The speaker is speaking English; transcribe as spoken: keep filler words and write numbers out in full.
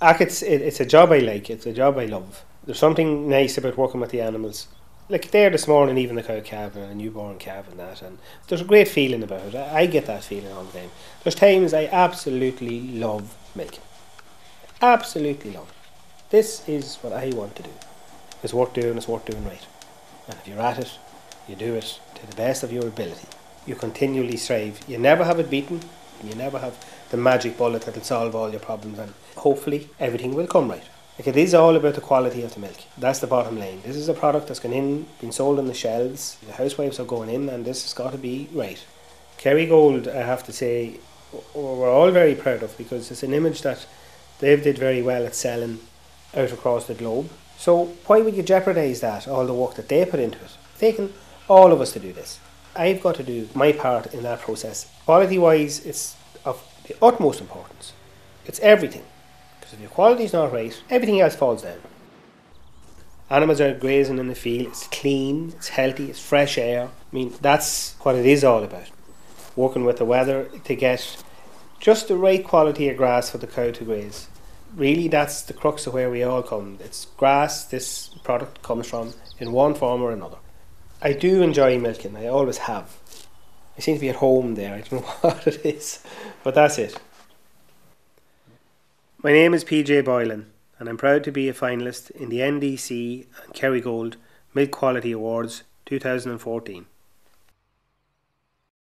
Ac, it's it, it's a job I like. It's a job I love. There's something nice about working with the animals. Like there this morning, even the cow calf and a newborn calf and that, and there's a great feeling about it. I, I get that feeling all the time. There's times I absolutely love milking. Absolutely love it. This is what I want to do. It's worth doing, it's worth doing right. And if you're at it, you do it to the best of your ability. You continually strive. You never have it beaten. You never have the magic bullet that'll solve all your problems, and hopefully everything will come right. Like, it is all about the quality of the milk. That's the bottom line. This is a product that's gone in, been sold on the shelves. The housewives are going in, and this has got to be right. Kerrygold, I have to say, we're all very proud of, because it's an image that they've did very well at selling out across the globe. So why would you jeopardise that, all the work that they put into it? It's taken all of us to do this. I've got to do my part in that process. Quality-wise, it's of the utmost importance. It's everything. If your quality is not right, everything else falls down. Animals are grazing in the field, it's clean, it's healthy, it's fresh air. I mean, that's what it is all about. Working with the weather to get just the right quality of grass for the cow to graze. Really, that's the crux of where we all come. It's grass this product comes from in one form or another. I do enjoy milking, I always have. I seem to be at home there, I don't know what it is, but that's it. My name is P J Boylan, and I'm proud to be a finalist in the N D C and Kerrygold Milk Quality Awards twenty fourteen.